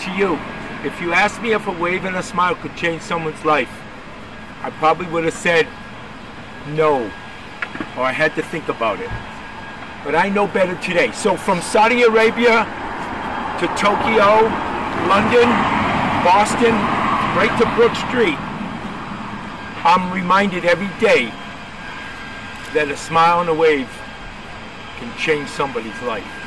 to you. If you asked me if a wave and a smile could change someone's life, I probably would have said no, or I had to think about it. But I know better today. So from Saudi Arabia to Tokyo, London, Boston, right to Brook Street, I'm reminded every day that a smile and a wave can change somebody's life.